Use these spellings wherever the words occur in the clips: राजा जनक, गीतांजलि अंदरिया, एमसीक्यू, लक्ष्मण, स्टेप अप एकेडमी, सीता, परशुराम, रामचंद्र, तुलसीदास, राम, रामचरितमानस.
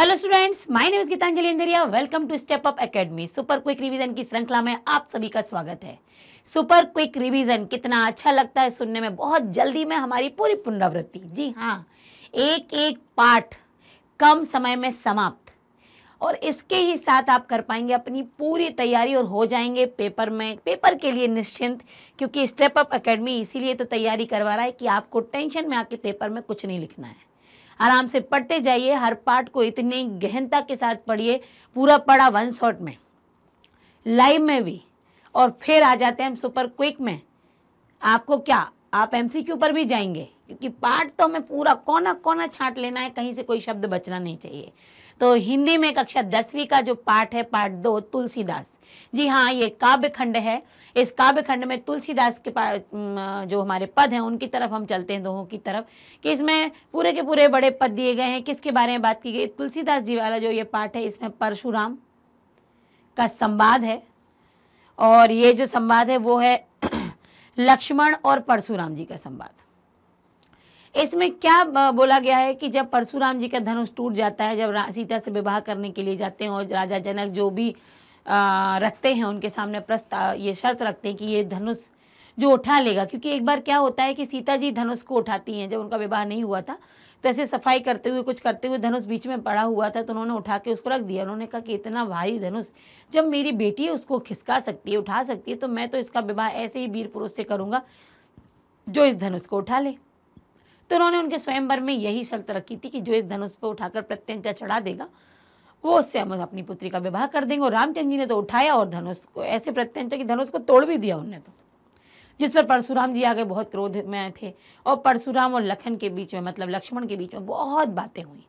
Hello students, my name is गीतांजलि अंदरिया। Welcome to स्टेप अप एकेडमी। Super quick revision की श्रृंखला में आप सभी का स्वागत है। सुपर क्विक रिवीजन कितना अच्छा लगता है सुनने में। बहुत जल्दी में हमारी पूरी पुनरावृत्ति, जी हाँ, एक एक पाठ कम समय में समाप्त, और इसके ही साथ आप कर पाएंगे अपनी पूरी तैयारी और हो जाएंगे पेपर में, पेपर के लिए निश्चिंत, क्योंकि स्टेप अप एकेडमी इसीलिए तो तैयारी करवा रहा है कि आपको टेंशन में आके पेपर में कुछ नहीं लिखना है। आराम से पढ़ते जाइए, हर पाठ को इतनी गहनता के साथ पढ़िए, पूरा पढ़ा वन शॉट में, लाइव में भी, और फिर आ जाते हैं हम सुपर क्विक में। आपको क्या, आप एमसीक्यू पर भी जाएंगे, क्योंकि पाठ तो हमें पूरा कोना कोना छांट लेना है, कहीं से कोई शब्द बचना नहीं चाहिए। तो हिंदी में कक्षा 10वीं का जो पाठ है, पाठ 2, तुलसीदास, जी हाँ, ये काव्य खंड है। इस काव्य खंड में तुलसीदास के जो हमारे पद हैं उनकी तरफ हम चलते हैं, दोहों की तरफ, कि इसमें पूरे के पूरे बड़े पद दिए गए हैं। किसके बारे में बात की गई? तुलसीदास जी वाला जो ये पाठ है, इसमें परशुराम का संवाद है, और ये जो संवाद है वो है लक्ष्मण और परशुराम जी का संवाद। इसमें क्या बोला गया है कि जब परशुराम जी का धनुष टूट जाता है, जब सीता से विवाह करने के लिए जाते हैं, और राजा जनक जो भी रखते हैं उनके सामने प्रस्ताव, ये शर्त रखते हैं कि ये धनुष जो उठा लेगा, क्योंकि एक बार क्या होता है कि सीता जी धनुष को उठाती हैं, जब उनका विवाह नहीं हुआ था तो ऐसे सफाई करते हुए, कुछ करते हुए धनुष बीच में पड़ा हुआ था, तो उन्होंने उठा के उसको रख दिया। उन्होंने कहा कि इतना भारी धनुष जब मेरी बेटी है उसको खिसका सकती है, उठा सकती है, तो मैं तो इसका विवाह ऐसे ही वीर पुरुष से करूँगा जो इस धनुष को उठा ले। तो उन्होंने उनके स्वयंवर में यही शर्त रखी थी कि जो इस धनुष पर उठाकर प्रत्यंचा चढ़ा देगा वो उससे हम अपनी पुत्री का विवाह कर देंगे। और रामचंद्र जी ने तो उठाया और धनुष को ऐसे प्रत्यंचा कि धनुष को तोड़ भी दिया उन्होंने, तो जिस पर परशुराम जी आगे बहुत क्रोध में आए थे। और परशुराम और लखन के बीच में, मतलब लक्ष्मण के बीच में, बहुत बातें हुई,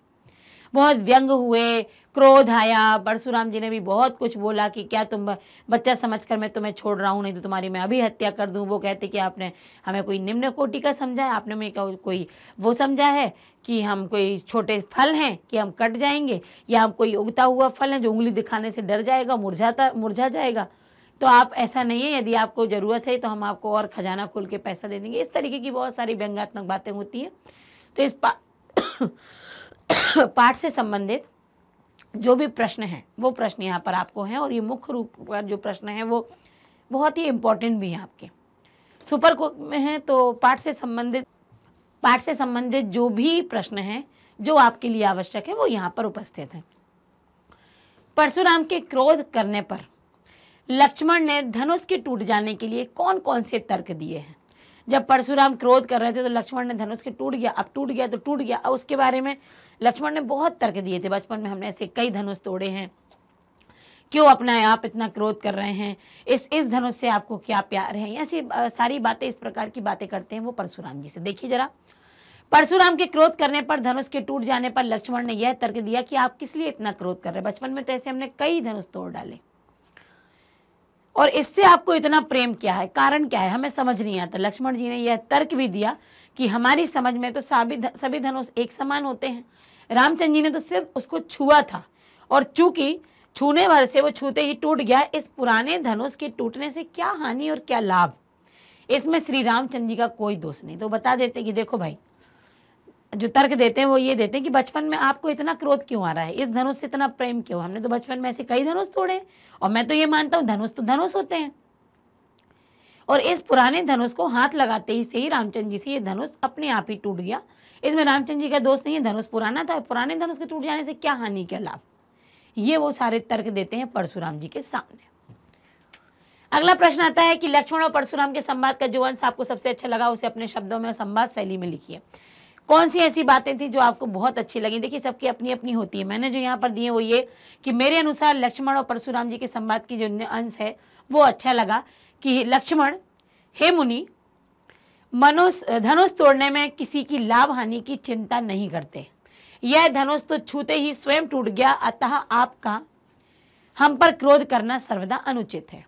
बहुत व्यंग हुए, क्रोध आया। परशुराम जी ने भी बहुत कुछ बोला कि क्या तुम बच्चा समझकर मैं तुम्हें छोड़ रहा हूँ, नहीं तो तुम्हारी मैं अभी हत्या कर दूँ। वो कहते कि आपने हमें कोई निम्न कोटि का समझा है, आपने हमें कोई वो समझा है कि हम कोई छोटे फल हैं कि हम कट जाएंगे, या हम कोई उगता हुआ फल है जो उंगली दिखाने से डर जाएगा, मुरझा जाएगा। तो आप ऐसा नहीं है, यदि आपको ज़रूरत है तो हम आपको और खजाना खोल के पैसा दे देंगे। इस तरीके की बहुत सारी व्यंग्यात्मक बातें होती हैं। तो इस पाठ से संबंधित जो भी प्रश्न हैं वो प्रश्न यहाँ पर आपको हैं, और ये मुख्य रूप पर जो प्रश्न हैं वो बहुत ही इम्पोर्टेंट भी हैं आपके सुपर क्विक में हैं। तो पाठ से संबंधित जो भी प्रश्न हैं जो आपके लिए आवश्यक है वो यहाँ पर उपस्थित हैं। परशुराम के क्रोध करने पर लक्ष्मण ने धनुष के टूट जाने के लिए कौन कौन से तर्क दिए हैं। जब परशुराम क्रोध कर रहे थे तो लक्ष्मण ने धनुष के टूट गया, अब टूट गया तो टूट गया, अब उसके बारे में लक्ष्मण ने बहुत तर्क दिए थे। बचपन में हमने ऐसे कई धनुष तोड़े हैं, क्यों अपने आप इतना क्रोध कर रहे हैं, इस धनुष से आपको क्या प्यार है, ऐसी सारी बातें, इस प्रकार की बातें करते हैं वो परशुराम जी से। देखिए जरा, परशुराम के क्रोध करने पर धनुष के टूट जाने पर लक्ष्मण ने यह तर्क दिया कि आप किस लिए इतना क्रोध कर रहे हैं, बचपन में तो ऐसे हमने कई धनुष तोड़ डाले, और इससे आपको इतना प्रेम क्या है, कारण क्या है, हमें समझ नहीं आता। लक्ष्मण जी ने यह तर्क भी दिया कि हमारी समझ में तो सभी धनुष एक समान होते हैं, रामचंद्र जी ने तो सिर्फ उसको छुआ था, और चूंकि छूने भर से वो छूते ही टूट गया, इस पुराने धनुष के टूटने से क्या हानि और क्या लाभ, इसमें श्री रामचंद्र जी का कोई दोष नहीं। तो बता देते कि देखो भाई, जो तर्क देते हैं वो ये देते हैं कि बचपन में आपको इतना क्रोध क्यों आ रहा है, इस धनुष से इतना प्रेम क्यों, हमने तो बचपन में ऐसे कई धनुष तोड़े, और मैं तो ये मानता हूँ धनुष तो धनुष होते हैं, और इस पुराने धनुष को हाथ लगाते ही से ही रामचंद्र जी से ये धनुष अपने आप ही टूट गया, इसमें रामचंद्र जी का दोष नहीं है, धनुष पुराना था, पुराने धनुष के टूट जाने से क्या हानि क्या लाभ, ये वो सारे तर्क देते हैं परशुराम जी के सामने। अगला प्रश्न आता है कि लक्ष्मण और परशुराम के संवाद का जो अंश आपको सबसे अच्छा लगा उसे अपने शब्दों में और संवाद शैली में लिखिए। कौन सी ऐसी बातें थी जो आपको बहुत अच्छी लगी। देखिए सबकी अपनी अपनी होती है, मैंने जो यहाँ पर दिए वो ये कि मेरे अनुसार लक्ष्मण और परशुराम जी के संवाद की जो अंश है वो अच्छा लगा कि लक्ष्मण, हे मुनि, धनुष तोड़ने में किसी की लाभ हानि की चिंता नहीं करते, यह धनुष तो छूते ही स्वयं टूट गया, अतः आपका हम पर क्रोध करना सर्वदा अनुचित है।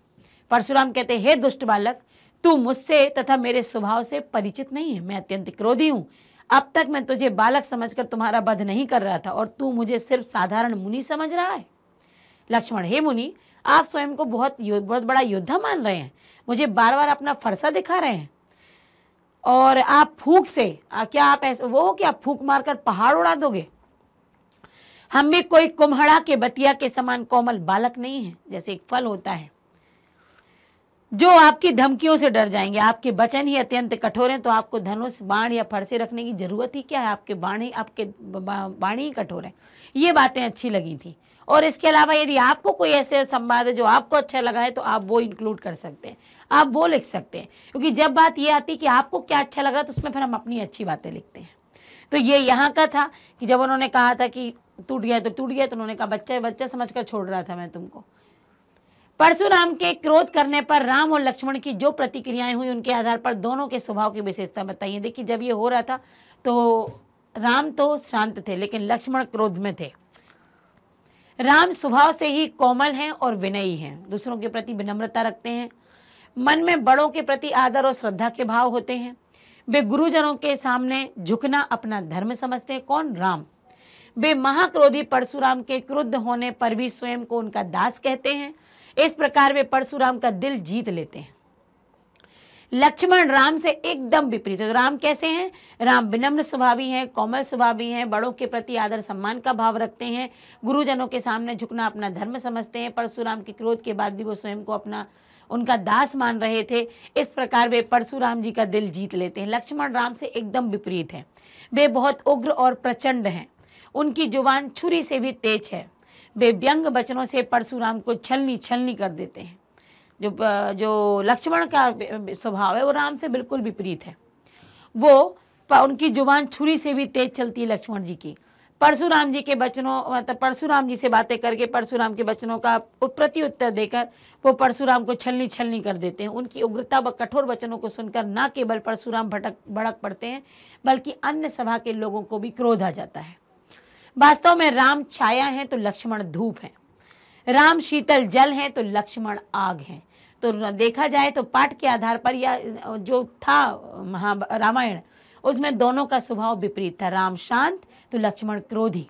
परशुराम कहते, हे दुष्ट बालक, तू मुझसे तथा मेरे स्वभाव से परिचित नहीं है, मैं अत्यंत क्रोधी हूँ, अब तक मैं तुझे बालक समझकर तुम्हारा वध नहीं कर रहा था, और तू मुझे सिर्फ साधारण मुनि समझ रहा है। लक्ष्मण, हे मुनि, आप स्वयं को बहुत बड़ा योद्धा मान रहे हैं, मुझे बार बार अपना फरसा दिखा रहे हैं, और आप फूंक से, क्या आप ऐसे वो हो कि आप फूंक मारकर पहाड़ उड़ा दोगे। हम भी कोई कुम्हड़ा के बतिया के समान कोमल बालक नहीं है। जैसे एक फल होता है जो आपकी धमकियों से डर जाएंगे, आपके वचन ही अत्यंत कठोर हैं, तो आपको धनुष बाण या फरसे रखने की जरूरत ही क्या है, आपके बाण ही, आपके बाणी ही कठोर हैं। ये बातें अच्छी लगी थी। और इसके अलावा यदि आपको कोई ऐसे संवाद है जो आपको अच्छा लगा है तो आप वो इंक्लूड कर सकते हैं, आप वो लिख सकते हैं, क्योंकि जब बात ये आती कि आपको क्या अच्छा लगा तो उसमें फिर हम अपनी अच्छी बातें लिखते हैं। तो ये यहाँ का था कि जब उन्होंने कहा था कि टूट गया तो टूट गया, तो उन्होंने कहा बच्चा बच्चा समझ कर छोड़ रहा था मैं तुमको। परशुराम के क्रोध करने पर राम और लक्ष्मण की जो प्रतिक्रियाएं हुई उनके आधार पर दोनों के स्वभाव की विशेषता बताइए। देखिए जब ये हो रहा था तो राम तो शांत थे लेकिन लक्ष्मण क्रोध में थे। राम स्वभाव से ही कोमल हैं और विनयी हैं, दूसरों के प्रति विनम्रता रखते हैं, मन में बड़ों के प्रति आदर और श्रद्धा के भाव होते हैं, वे गुरुजनों के सामने झुकना अपना धर्म समझते हैं। कौन? राम। वे महाक्रोधी परशुराम के क्रुद्ध होने पर भी स्वयं को उनका दास कहते हैं। इस प्रकार वे परशुराम का दिल जीत लेते हैं। लक्ष्मण राम से एकदम विपरीत है। तो राम कैसे हैं? राम विनम्र स्वभावी हैं, कोमल स्वभावी हैं, बड़ों के प्रति आदर सम्मान का भाव रखते हैं, गुरुजनों के सामने झुकना अपना धर्म समझते हैं। परशुराम के क्रोध के बाद भी वो स्वयं को अपना उनका दास मान रहे थे। इस प्रकार वे परशुराम जी का दिल जीत लेते हैं। लक्ष्मण राम से एकदम विपरीत हैं। वे बहुत उग्र और प्रचंड हैं, उनकी जुबान छुरी से भी तेज है, वे व्यंग वचनों से परशुराम को छलनी छलनी कर देते हैं। जो लक्ष्मण का स्वभाव है वो राम से बिल्कुल विपरीत है। वो उनकी जुबान छुरी से भी तेज चलती है लक्ष्मण जी की। परशुराम जी के वचनों मतलब परशुराम जी से बातें करके परशुराम के वचनों का प्रत्युत्तर देकर वो परशुराम को छलनी छलनी कर देते हैं। उनकी उग्रता व कठोर वचनों को सुनकर न केवल परशुराम भड़क पड़ते हैं बल्कि अन्य सभा के लोगों को भी क्रोध आ जाता है। वास्तव में राम छाया हैं तो लक्ष्मण धूप हैं, राम शीतल जल हैं तो लक्ष्मण आग हैं। तो देखा जाए तो पाठ के आधार पर या जो था रामायण उसमें दोनों का स्वभाव विपरीत था। राम शांत तो लक्ष्मण क्रोधी।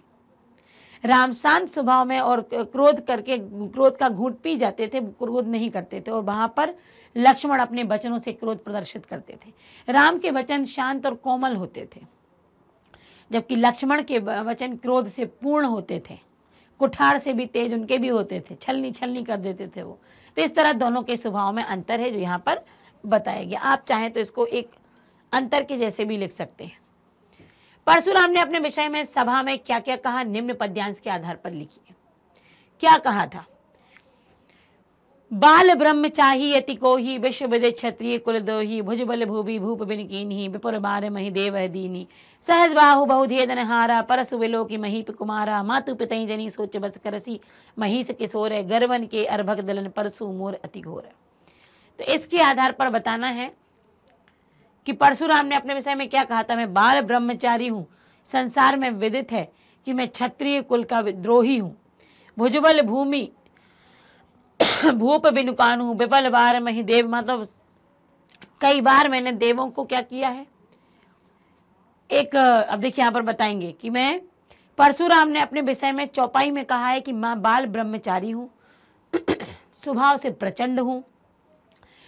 राम शांत स्वभाव में और क्रोध करके क्रोध का घूंट पी जाते थे, क्रोध नहीं करते थे, और वहाँ पर लक्ष्मण अपने वचनों से क्रोध प्रदर्शित करते थे। राम के वचन शांत और कोमल होते थे जबकि लक्ष्मण के वचन क्रोध से पूर्ण होते थे, कुठार से भी तेज उनके भी होते थे, छलनी छलनी कर देते थे वो। तो इस तरह दोनों के स्वभाव में अंतर है जो यहाँ पर बताया गया। आप चाहें तो इसको एक अंतर के जैसे भी लिख सकते हैं। परशुराम ने अपने विषय में सभा में क्या क्या कहा निम्न पद्यांश के आधार पर लिखिए। क्या कहा था? बाल ब्रह्मचाही यति को ही विश्व विदे क्षत्रिय कुल दोही भुजबल भूभि भूप बिन कीन्ही विपुर बार मही देव दीनी सहज बाहु बहुधे धनहारा परसु विलो की महीप कुमारा मातु पितई जनी सोच बस करसी महीस किशोर गर्वन के अर्भक दलन परसु मोर अति घोर। तो इसके आधार पर बताना है कि परशुराम ने अपने विषय में क्या कहा था। मैं बाल ब्रह्मचारी हूँ, संसार में विदित है कि मैं क्षत्रिय कुल का द्रोही हूँ। भुजबल भूमि भूप बिनुकानू विपल बार मही देव, मतलब कई बार मैंने देवों को क्या किया है। एक अब देखिए यहाँ पर बताएंगे कि मैं परशुराम ने अपने विषय में चौपाई में कहा है कि माँ बाल ब्रह्मचारी हूँ, स्वभाव से प्रचंड हूँ,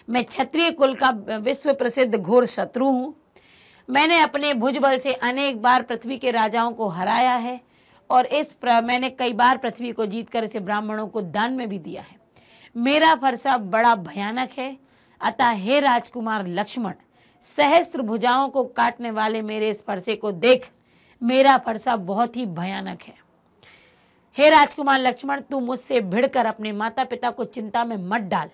मैं क्षत्रिय कुल का विश्व प्रसिद्ध घोर शत्रु हूँ, मैंने अपने भुजबल से अनेक बार पृथ्वी के राजाओं को हराया है और मैंने कई बार पृथ्वी को जीतकर इसे ब्राह्मणों को दान में भी दिया है। मेरा फरसा बड़ा भयानक है, अतः हे राजकुमार लक्ष्मण सहस्त्र भुजाओं को काटने वाले मेरे इस फरसे को देख, मेरा फरसा बहुत ही भयानक है। हे राजकुमार लक्ष्मण तू मुझसे भिड़कर अपने माता पिता को चिंता में मत डाल,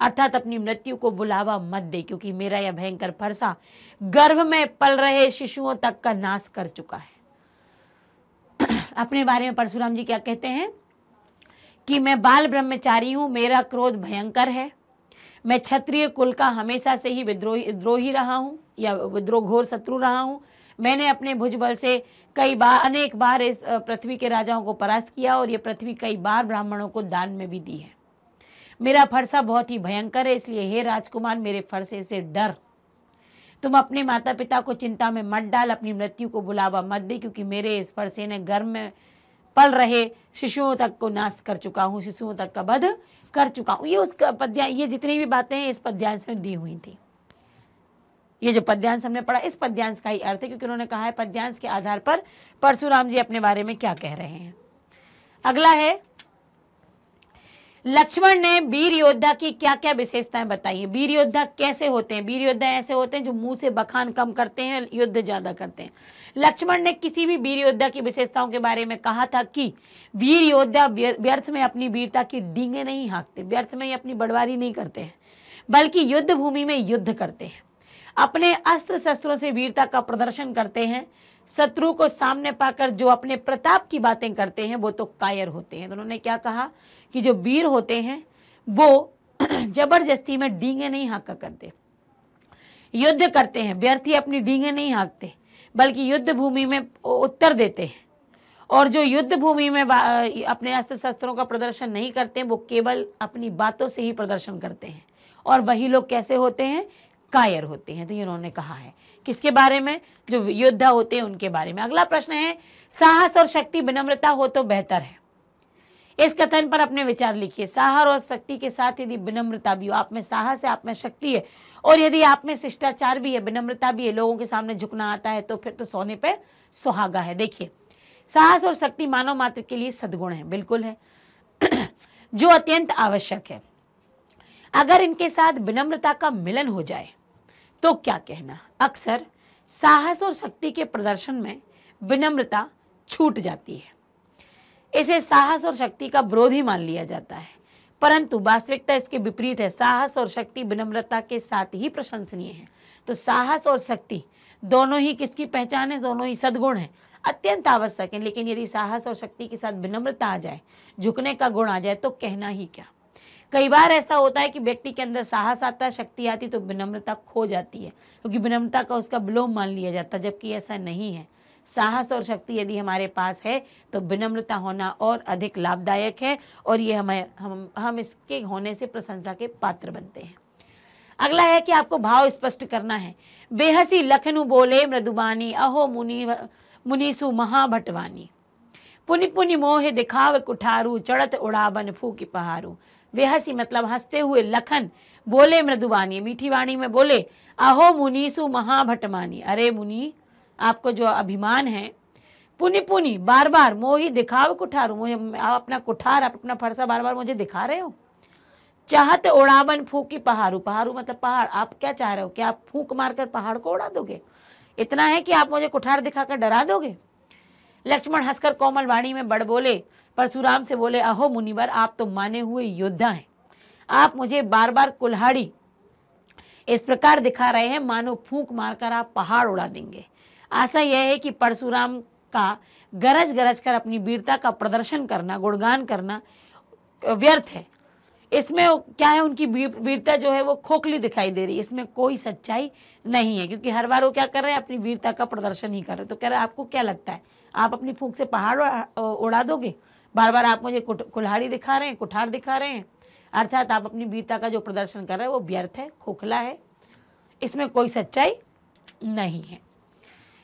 अर्थात अपनी मृत्यु को बुलावा मत दे, क्योंकि मेरा यह भयंकर फरसा गर्भ में पल रहे शिशुओं तक का नाश कर चुका है। अपने बारे में परशुराम जी क्या कहते हैं कि मैं बाल ब्रह्मचारी हूँ, मेरा क्रोध भयंकर है, मैं क्षत्रिय कुल का हमेशा से ही विद्रोही रहा हूँ या विद्रोह शत्रु रहा हूँ, मैंने अपने भुजबल से अनेक बार इस पृथ्वी के राजाओं को परास्त किया और ये पृथ्वी कई बार ब्राह्मणों को दान में भी दी है। मेरा फरसा बहुत ही भयंकर है, इसलिए हे राजकुमार मेरे फरसे से डर, तुम अपने माता पिता को चिंता में मत डाल, अपनी मृत्यु को बुलावा मत दे, क्योंकि मेरे इस फरसे ने गर्भ में पल रहे शिशुओं तक को नाश कर चुका हूँ, शिशुओं तक का वध कर चुका हूँ। ये जितनी भी बातें हैं इस पद्यांश में दी हुई थी। ये जो पद्यांश हमने पढ़ा इस पद्यांश का ही अर्थ है, क्योंकि उन्होंने कहा है पद्यांश के आधार पर परशुराम जी अपने बारे में क्या कह रहे हैं। अगला है, लक्ष्मण ने वीर योद्धा की क्या क्या विशेषताएं बताई है। वीर योद्धा कैसे होते हैं? वीर योद्धा ऐसे होते हैं जो मुंह से बखान कम करते हैं, युद्ध ज्यादा करते हैं। लक्ष्मण ने किसी भी वीर योद्धा की विशेषताओं के बारे में कहा था कि वीर योद्धा व्यर्थ में अपनी वीरता की डींगे नहीं हाँकते, व्यर्थ में ही अपनी बड़वारी नहीं करते हैं, बल्कि युद्ध भूमि में युद्ध करते हैं, अपने अस्त्र शस्त्रों से वीरता का प्रदर्शन करते हैं। शत्रु को सामने पाकर जो अपने प्रताप की बातें करते हैं वो तो कायर होते हैं। तो उन्होंने क्या कहा कि जो वीर होते हैं वो जबरदस्ती में डींगे नहीं हाँका करते, युद्ध करते हैं, व्यर्थ ही अपनी डींगे नहीं हाँकते, बल्कि युद्ध भूमि में उत्तर देते हैं। और जो युद्ध भूमि में अपने अस्त्र शस्त्रों का प्रदर्शन नहीं करते वो केवल अपनी बातों से ही प्रदर्शन करते हैं, और वही लोग कैसे होते हैं? कायर होते हैं। तो ये उन्होंने कहा है किसके बारे में? जो योद्धा होते हैं उनके बारे में। अगला प्रश्न है, साहस और शक्ति विनम्रता हो तो बेहतर है। इस कथन पर अपने विचार लिखिए। साहस और शक्ति के साथ यदि विनम्रता भी हो, आप में साहस है, आप में शक्ति है, और यदि आप में शिष्टाचार भी है, विनम्रता भी है, लोगों के सामने झुकना आता है, तो फिर तो सोने पर सुहागा है। देखिए, साहस और शक्ति मानव मात्र के लिए सद्गुण है, बिल्कुल है, जो अत्यंत आवश्यक है। अगर इनके साथ विनम्रता का मिलन हो जाए तो क्या कहना। अक्सर साहस और शक्ति के प्रदर्शन में विनम्रता छूट जाती है, इसे साहस और शक्ति का विरोध ही मान लिया जाता है, परंतु वास्तविकता इसके विपरीत है। साहस और शक्ति विनम्रता के साथ ही प्रशंसनीय है। तो साहस और शक्ति दोनों ही किसकी पहचान है? दोनों ही सद्गुण है, अत्यंत आवश्यक है। लेकिन यदि साहस और शक्ति के साथ विनम्रता आ जाए, झुकने का गुण आ जाए, तो कहना ही क्या। कई बार ऐसा होता है कि व्यक्ति के अंदर साहस आता है, शक्ति आती, तो विनम्रता खो जाती है, क्योंकि विनम्रता का उसका विलोम मान लिया जाता है, जबकि ऐसा नहीं है। साहस और शक्ति यदि हमारे पास है तो विनम्रता होना और अधिक लाभदायक है, और ये हम इसके होने से प्रशंसा के पात्र बनते हैं। अगला है कि आपको भाव स्पष्ट करना है। बेहसी लखनु बोले मृदुबानी, अहो मुनि मुनीसु महाभटवानी, पुनि पुनि मोह दिखाव कुठारू, चढ़त उड़ावन फूकी पहारू। बेहसी मतलब हंसते हुए, लखन बोले मृदुवाणी मीठी वाणी में बोले, अहो मुनीसु महाभटमानी, अरे मुनि आपको जो अभिमान है, पुनि पुनि बार बार, मोही दिखाव कुठारू, मुझे आप अपना कुठार, आप अपना फरसा बार बार मुझे दिखा रहे हो, चाहत उड़ावन फूकी पहारू, पहारू मतलब पहाड़, आप क्या चाह रहे हो? क्या आप फूक मारकर पहाड़ को उड़ा दोगे? इतना है कि आप मुझे कुठार दिखाकर डरा दोगे। लक्ष्मण हंसकर कोमल वाणी में बड़ बोले, परशुराम से बोले, अहो मुनिवर आप तो माने हुए योद्धा हैं, आप मुझे बार बार कुल्हाड़ी इस प्रकार दिखा रहे हैं मानो फूंक मारकर आप पहाड़ उड़ा देंगे। आशा यह है कि परशुराम का गरज गरज कर अपनी वीरता का प्रदर्शन करना, गुणगान करना व्यर्थ है। इसमें क्या है, उनकी वीरता जो है वो खोखली दिखाई दे रही है, इसमें कोई सच्चाई नहीं है, क्योंकि हर बार वो क्या कर रहे हैं? अपनी वीरता का प्रदर्शन ही कर रहे हैं। तो कह रहे हैं आपको क्या लगता है आप अपनी फूंक से पहाड़ उड़ा दोगे? बार बार आप मुझे कुल्हाड़ी दिखा रहे हैं, कुठार दिखा रहे हैं, अर्थात आप अपनी वीरता का जो प्रदर्शन कर रहे हैं वो व्यर्थ है, खोखला है, इसमें कोई सच्चाई नहीं है।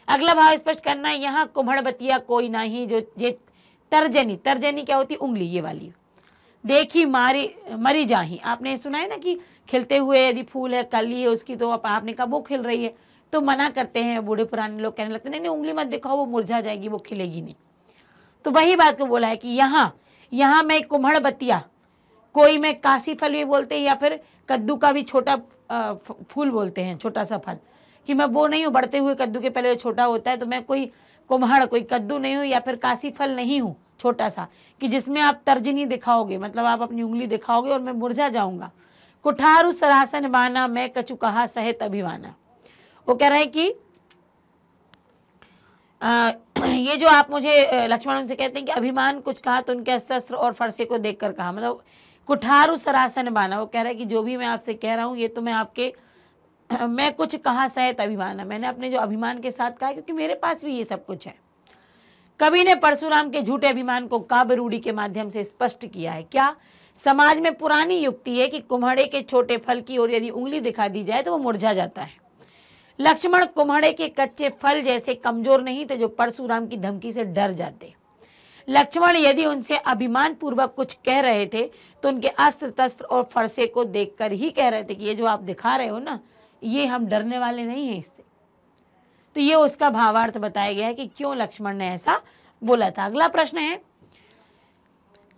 अगला भाव स्पष्ट करना है। यहाँ कुम्हड़ बतिया कोई नहीं, जो जे तर्जनी, तर्जनी क्या होती? उंगली, ये वाली, देखी मारी मरी जाही। आपने सुना है ना कि खिलते हुए यदि फूल है, कली है उसकी, तो आपने कहा वो खिल रही है, तो मना करते हैं बूढ़े पुराने लोग, कहने लगते हैं नहीं उंगली मत दिखाओ, वो मुरझा जाएगी, वो खिलेगी नहीं। तो वही बात को बोला है कि यहाँ मैं कुम्हड़ बतिया, कोई मैं काशी फल भी बोलते हैं, या फिर कद्दू का भी छोटा फूल बोलते हैं, छोटा सा फल, कि मैं वो नहीं हूँ, बढ़ते हुए कद्दू के पहले छोटा होता है, तो मैं कोई कुम्हड़, कोई कद्दू नहीं हूँ, या फिर काशी फल नहीं हूँ छोटा सा, कि जिसमें आप तर्जनी दिखाओगे, मतलब आप अपनी उंगली दिखाओगे और मैं मुरझा जाऊंगा। कुठारू सरासन बाना, मैं कछु कहा सहित अभिवाना। वो कह रहा है कि ये जो आप मुझे, लक्ष्मण उनसे कहते हैं कि अभिमान कुछ कहा तो उनके शस्त्र और फरसे को देखकर कहा, मतलब कुठारू सरासन बाना। वो कह रहा है कि जो भी मैं आपसे कह रहा हूँ ये तो मैं आपके, मैं कुछ कहा सहित अभिवाना, मैंने अपने जो अभिमान के साथ कहा, क्योंकि मेरे पास भी ये सब कुछ है। कवि ने परशुराम के झूठे अभिमान को काव्य रूढ़ि के माध्यम से स्पष्ट किया है। क्या समाज में पुरानी युक्ति है कि कुम्हड़े के छोटे फल की ओर यदि उंगली दिखा दी जाए तो वो मुरझा जाता है। लक्ष्मण कुम्हड़े के कच्चे फल जैसे कमजोर नहीं थे जो परशुराम की धमकी से डर जाते। लक्ष्मण यदि उनसे अभिमान पूर्वक कुछ कह रहे थे तो उनके अस्त्र शस्त्र और फरसे को देखकर ही कह रहे थे कि ये जो आप दिखा रहे हो ना, ये हम डरने वाले नहीं हैं इससे। तो ये उसका भावार्थ बताया गया है कि क्यों लक्ष्मण ने ऐसा बोला था। अगला प्रश्न है,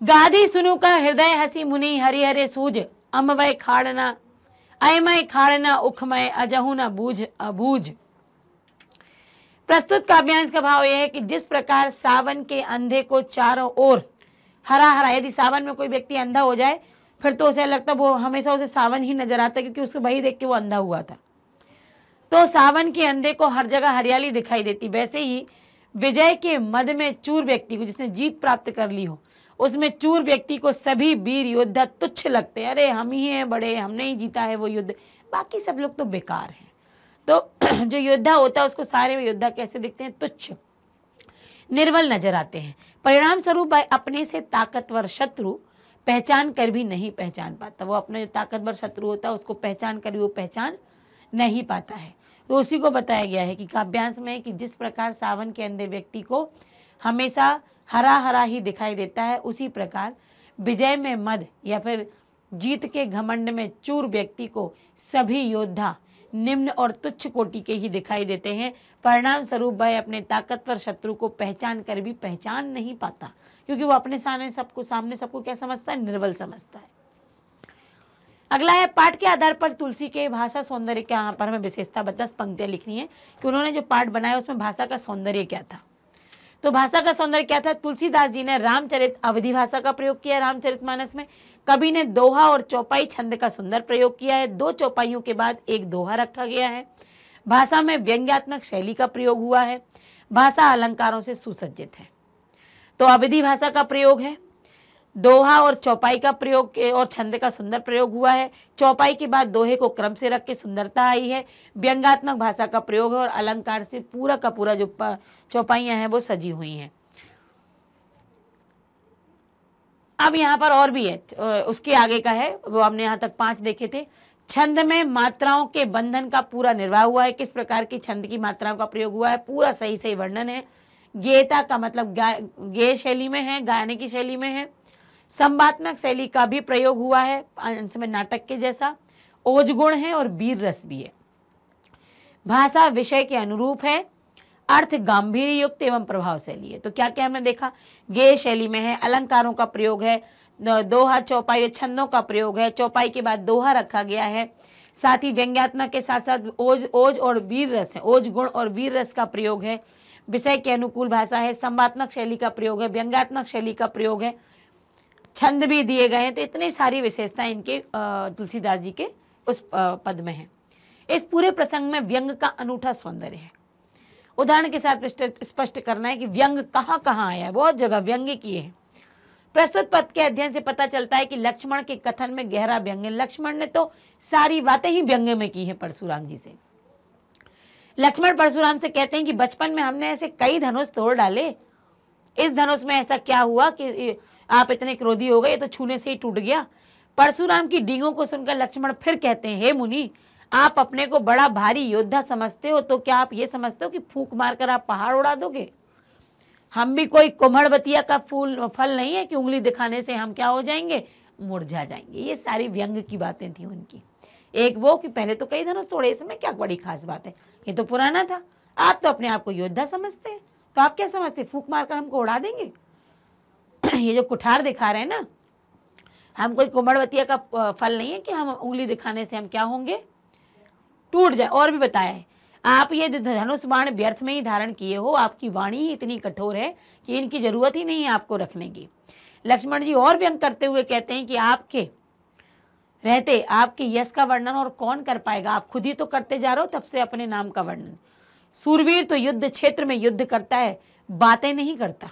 गादी सुनु का हृदय हसी मुनि, हरि हरे सूझ अमवय खाड़ना अयमय खाड़ना उखमय अजहु न बूझ अबूझ। प्रस्तुत काव्यांश का भाव यह है कि जिस प्रकार सावन के अंधे को चारों ओर हरा हरा, यदि सावन में कोई व्यक्ति अंधा हो जाए फिर तो उसे लगता वो हमेशा उसे सावन ही नजर आता है, क्योंकि उसको वही देख के वो अंधा हुआ था। तो सावन के अंधे को हर जगह हरियाली दिखाई देती, वैसे ही विजय के मद में चूर व्यक्ति को, जिसने जीत प्राप्त कर ली हो, उसमें चूर व्यक्ति को सभी वीर योद्धा तुच्छ लगते हैं। अरे हम ही हैं बड़े, हमने ही जीता है वो युद्ध, बाकी सब लोग तो बेकार हैं। तो जो योद्धा होता है उसको सारे योद्धा कैसे दिखते हैं, तुच्छ निर्बल नजर आते हैं। परिणाम स्वरूप अपने से ताकतवर शत्रु पहचान कर भी नहीं पहचान पाता, वो अपना जो ताकतवर शत्रु होता है उसको पहचान कर भी वो पहचान नहीं पाता है। तो उसी को बताया गया है कि काव्यांश में कि जिस प्रकार सावन के अंधे व्यक्ति को हमेशा हरा हरा ही दिखाई देता है, उसी प्रकार विजय में मद या फिर जीत के घमंड में चूर व्यक्ति को सभी योद्धा निम्न और तुच्छ कोटि के ही दिखाई देते हैं। परिणाम स्वरूप वह अपने ताकतवर शत्रु को पहचान कर भी पहचान नहीं पाता, क्योंकि वो अपने सामने सबको क्या समझता है, निर्बल समझता है। अगला है पाठ के आधार पर तुलसी के भाषा सौंदर्य के यहाँ पर हमें विशेषता 10 पंक्तियाँ लिखनी है कि उन्होंने जो पाठ बनाया उसमें भाषा का सौंदर्य क्या था। तो भाषा का सौंदर्य क्या था, तुलसीदास जी ने रामचरित अवधि भाषा का प्रयोग किया है रामचरितमानस में। कवि ने दोहा और चौपाई छंद का सुंदर प्रयोग किया है, 2 चौपाइयों के बाद एक दोहा रखा गया है। भाषा में व्यंग्यात्मक शैली का प्रयोग हुआ है, भाषा अलंकारों से सुसज्जित है। तो अवधि भाषा का प्रयोग है, दोहा और चौपाई का प्रयोग और छंद का सुंदर प्रयोग हुआ है, चौपाई के बाद दोहे को क्रम से रख के सुंदरता आई है, व्यंगात्मक भाषा का प्रयोग है और अलंकार से पूरा का पूरा जो चौपाइयां हैं वो सजी हुई हैं। अब यहाँ पर और भी है, उसके आगे का है, वो हमने यहाँ तक 5 देखे थे। छंद में मात्राओं के बंधन का पूरा निर्वाह हुआ है, किस प्रकार की छंद की मात्राओं का प्रयोग हुआ है पूरा सही वर्णन है। गेयता का मतलब गेय शैली में है, गाने की शैली में है। संवादात्मक शैली का भी प्रयोग हुआ है, अंश में नाटक के जैसा। ओज गुण है और वीर रस भी है। भाषा विषय के अनुरूप है, अर्थ गांभीर्य युक्त एवं प्रभावशैली है। तो क्या क्या हमने देखा, गेय शैली में है, अलंकारों का प्रयोग है, दोहा चौपाई छंदों का प्रयोग है, चौपाई के बाद दोहा रखा गया है, साथ ही व्यंग्यात्मक के साथ साथ ओज और वीर रस है, ओज गुण और वीर रस का प्रयोग है। विषय के अनुकूल भाषा है, संवादात्मक शैली का प्रयोग है, व्यंग्यात्मक शैली का प्रयोग है, छंद भी दिए गए हैं। तो इतनी सारी विशेषताएं इनके तुलसीदास जी के उस पद में हैं। इस पूरे प्रसंग में व्यंग का अनूठा सौंदर्य है। उदाहरण के साथ स्पष्ट करना है कि व्यंग कहाँ कहाँ आया है, बहुत जगह व्यंग्य किए हैं। प्रस्तुत पद के अध्ययन से पता चलता है कि लक्ष्मण के कथन में गहरा व्यंग्य, लक्ष्मण ने तो सारी बातें ही व्यंग्य में की है परशुराम जी से। लक्ष्मण परशुराम से कहते हैं कि बचपन में हमने ऐसे कई धनुष तोड़ डाले, इस धनुष में ऐसा क्या हुआ कि आप इतने क्रोधी हो गए, तो छूने से ही टूट गया। परशुराम की डींगों को सुनकर लक्ष्मण फिर कहते हैं, हे मुनि, आप अपने को बड़ा भारी योद्धा समझते हो, तो क्या आप ये समझते हो कि फूंक मारकर आप पहाड़ उड़ा दोगे? हम भी कोई कुम्हड़बतिया का फल नहीं है कि उंगली दिखाने से हम क्या हो जाएंगे, मुरझा जाएंगे। ये सारी व्यंग की बातें थी उनकी। एक वो कि पहले तो कई धनुष तोड़े, इसमें क्या बड़ी खास बात है, ये तो पुराना था, आप तो अपने आप को योद्धा समझते हैं, तो आप क्या समझते हैं फूंक मारकर हमको उड़ा देंगे? ये जो कुठार दिखा रहे हैं ना, हम कोई कुम्हड़बतिया का फल नहीं है कि हम उंगली दिखाने से हम क्या होंगे, टूट जाए। और भी बताया है, आप ये धनुष बाण व्यर्थ में ही धारण किए हो, आपकी वाणी ही इतनी कठोर है कि इनकी जरूरत ही नहीं है आपको रखने की। लक्ष्मण जी और व्यंग करते हुए कहते हैं कि आपके रहते आपके यश का वर्णन और कौन कर पाएगा, आप खुद ही तो करते जा रहे हो तब से अपने नाम का वर्णन। सूरवीर तो युद्ध क्षेत्र में युद्ध करता है, बातें नहीं करता,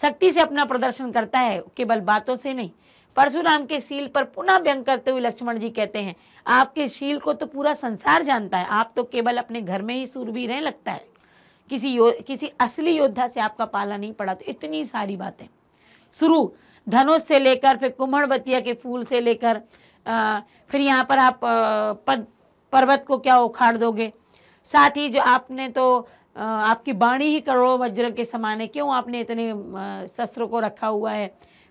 शक्ति से अपना प्रदर्शन करता है, केवल बातों से नहीं। परशुराम के शील पर पुनः व्यंग करते हुए लक्ष्मण जी कहते हैं, आपके शील को तो पूरा संसार जानता है, आप तो केवल अपने घर में ही सूरवीर हैं लगता है, किसी असली योद्धा से आपका पाला नहीं पड़ा। तो इतनी सारी बातें, शुरू धनुष से लेकर फिर कुम्हड़बतिया के फूल से लेकर फिर यहाँ पर आप पर्वत को क्या उखाड़ दोगे, साथ ही जो आपने तो आपकी वाणी ही करोड़ों वज्र के समान है, क्यों आपने इतने शस्त्रों को रखा हुआ है।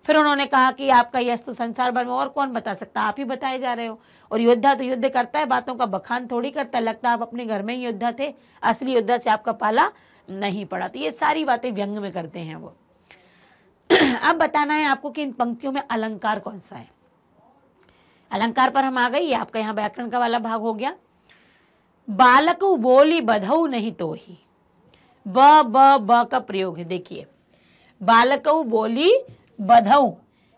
फिर उन्होंने कहा कि आपका यश तो संसार भर में और कौन बता सकता, आप ही बताए जा रहे हो, और योद्धा तो युद्ध करता है, बातों का बखान थोड़ी करता है, लगता है आप अपने घर में ही योद्धा थे, असली योद्धा से आपका पाला नहीं पड़ा। तो ये सारी बातें व्यंग में करते हैं वो। अब बताना है आपको कि इन पंक्तियों में अलंकार कौन सा है। अलंकार पर हम आ गए, ये आपका यहाँ व्याकरण का वाला भाग हो गया। बालक बोली बधऊ नहीं तो ही, ब का प्रयोग है। देखिए बालक बोली बधऊ,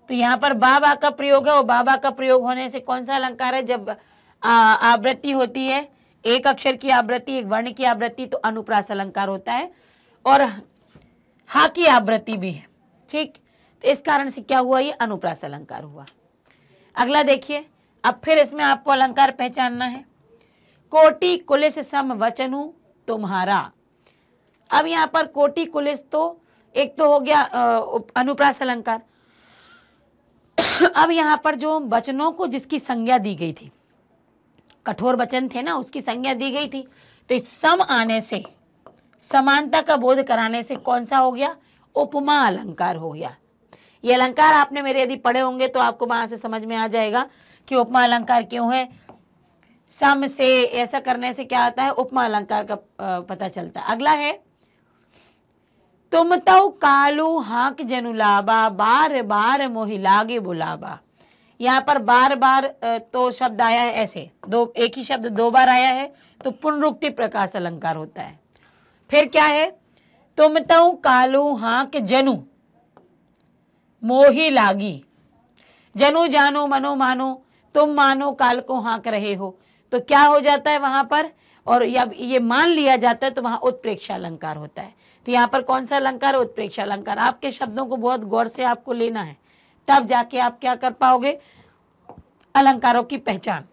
तो यहाँ पर बाबा का प्रयोग है और बाबा का प्रयोग होने से कौन सा अलंकार है? जब आवृत्ति होती है, एक अक्षर की आवृत्ति, एक वर्ण की आवृत्ति, तो अनुप्रास अलंकार होता है। और हा की आवृत्ति भी है, ठीक। तो इस कारण से क्या हुआ, ये अनुप्रास अलंकार हुआ। अगला देखिए, अब फिर इसमें आपको अलंकार पहचानना है। कोटि कुलिस सम वचनु तुम्हारा। अब यहाँ पर कोटि कुलिस, तो एक तो हो गया अनुप्रास अलंकार। अब यहाँ पर जो वचनों को जिसकी संज्ञा दी गई थी, कठोर वचन थे ना, उसकी संज्ञा दी गई थी, तो इस सम आने से, समानता का बोध कराने से कौन सा हो गया? उपमा अलंकार हो गया। ये अलंकार आपने मेरे यदि पढ़े होंगे तो आपको वहां से समझ में आ जाएगा कि उपमा अलंकार क्यों है। सम से ऐसा करने से क्या आता है, उपमा अलंकार का पता चलता है। अगला है तुम तो कालू हाक जनुलाबा, बार बार मोहि लागे बुलाबा। यहाँ पर बार बार तो शब्द आया है, ऐसे दो, एक ही शब्द दो बार आया है, तो पुनरुक्ति प्रकाश अलंकार होता है। फिर क्या है, तुम तो कालू हाक जनु मोही लागी, जनु जानो मनो मानो, तुम मानो काल को हाँक रहे हो, तो क्या हो जाता है वहां पर, और ये मान लिया जाता है, तो वहां उत्प्रेक्षा अलंकार होता है। तो यहाँ पर कौन सा अलंकार, उत्प्रेक्षा अलंकार। आपके शब्दों को बहुत गौर से आपको लेना है, तब जाके आप क्या कर पाओगे, अलंकारों की पहचान।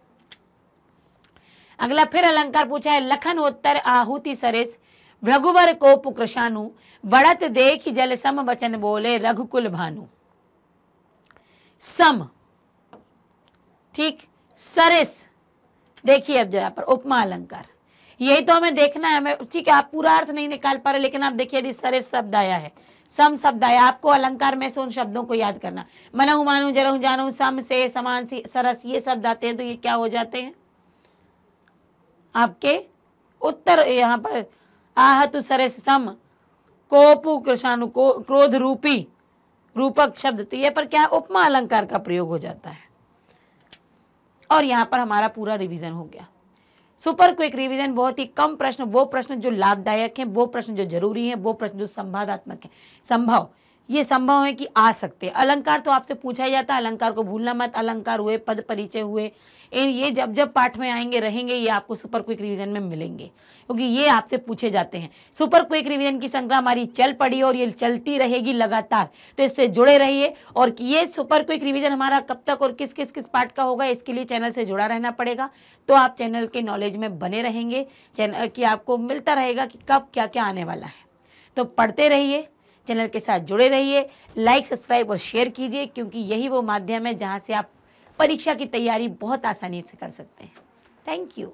अगला फिर अलंकार पूछा है, लखन उत्तर आहुति सरेस, भृगुवर कोप कृशानु, बढ़त देख जल सम वचन बोले, रघुकुल भानु। सम, ठीक, सरस, देखिए अब जरा पर उपमा अलंकार, यही तो हमें देखना है हमें, ठीक है। आप पूरा अर्थ नहीं निकाल पा रहे, लेकिन आप देखिए यदि सरस शब्द आया है, सम शब्द आया, आपको अलंकार में से उन शब्दों को याद करना। मनहु मानु जरहु जानू, सम से, समान से, सरस, ये शब्द आते हैं, तो ये क्या हो जाते हैं आपके उत्तर। यहाँ पर आहतु सरस सम, कोपु कृषाणु को क्रोध रूपी, रूपक शब्द, तो यह पर क्या है, उपमा अलंकार का प्रयोग हो जाता है। और यहाँ पर हमारा पूरा रिवीजन हो गया। सुपर क्विक रिवीजन, बहुत ही कम प्रश्न, वो प्रश्न जो लाभदायक हैं, वो प्रश्न जो जरूरी हैं, वो प्रश्न जो संवादात्मक हैं, संभव, ये संभव है कि आ सकते हैं। अलंकार तो आपसे पूछा ही जाता है, अलंकार को भूलना मत। अलंकार हुए, पद परिचय हुए, ये जब जब पाठ में आएंगे रहेंगे, ये आपको सुपर क्विक रिवीजन में मिलेंगे, क्योंकि ये आपसे पूछे जाते हैं। सुपर क्विक रिवीजन की श्रृंखला हमारी चल पड़ी और ये चलती रहेगी लगातार, तो इससे जुड़े रहिए। और ये सुपर क्विक रिवीजन हमारा कब तक और किस किस किस पार्ट का होगा, इसके लिए चैनल से जुड़ा रहना पड़ेगा, तो आप चैनल के नॉलेज में बने रहेंगे, चैनल की आपको मिलता रहेगा कि कब क्या क्या आने वाला है। तो पढ़ते रहिए, चैनल के साथ जुड़े रहिए, लाइक, सब्सक्राइब और शेयर कीजिए, क्योंकि यही वो माध्यम है जहां से आप परीक्षा की तैयारी बहुत आसानी से कर सकते हैं। Thank you.